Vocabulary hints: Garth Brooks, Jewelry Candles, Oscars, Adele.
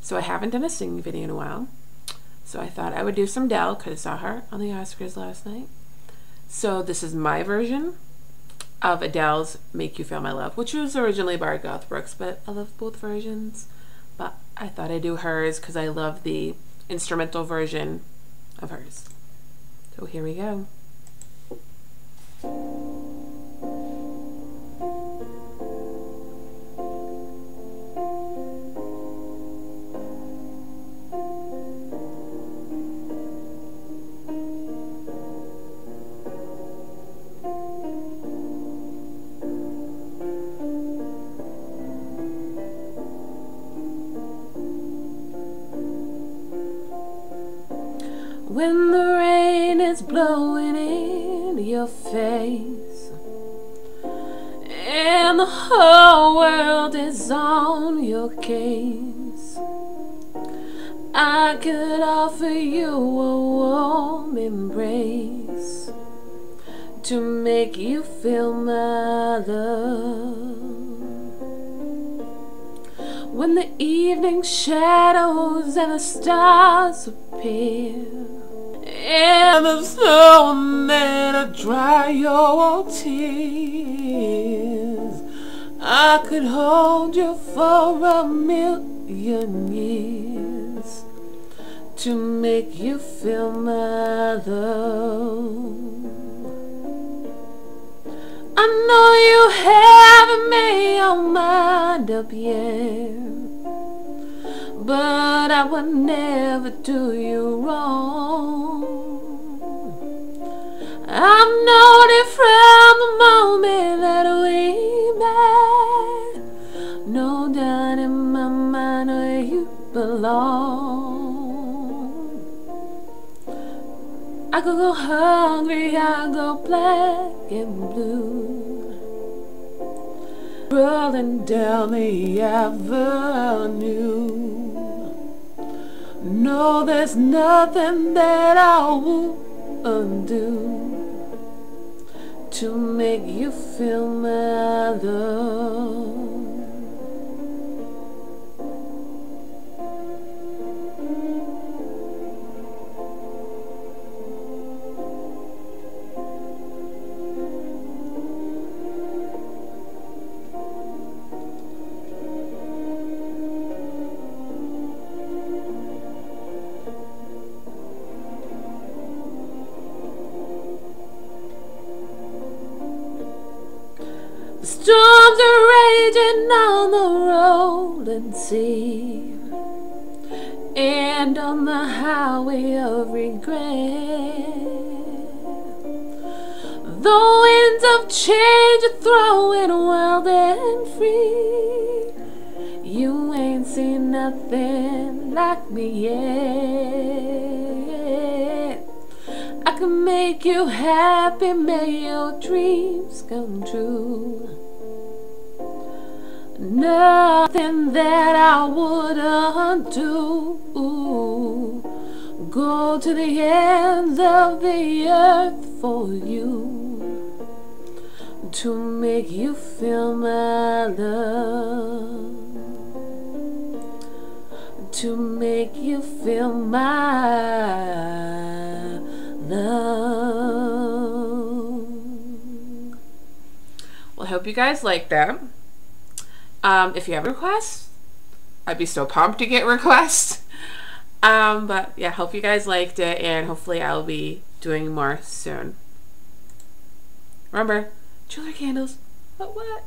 So I haven't done a singing video in a while. So I thought I would do some Adele, because I saw her on the Oscars last night. So this is my version of Adele's Make You Feel My Love, which was originally by Garth Brooks, but I love both versions. But I thought I'd do hers because I love the instrumental version of hers. So here we go. When the rain is blowing in your face and the whole world is on your case, I could offer you a warm embrace to make you feel my love. When the evening shadows and the stars appear and the snowman to dry your tears, I could hold you for a million years to make you feel my love. I know you haven't made your mind up yet, but I would never do you wrong. I've known it from the moment that we met, no doubt in my mind where you belong. I could go hungry, I go black and blue, rolling down the avenue. No, there's nothing that I won't undo to make you feel my love. Storms are raging on the rolling sea and on the highway of regret. The winds of change are throwing wild and free. You ain't seen nothing like me yet. I can make you happy, make your dreams come true. Nothing that I wouldn't do. Go to the ends of the earth for you to make you feel my love, to make you feel my love. Well, I hope you guys like that. If you have requests, I'd be so pumped to get requests. But yeah, hope you guys liked it, and hopefully I'll be doing more soon. Remember, jewelry candles, but what?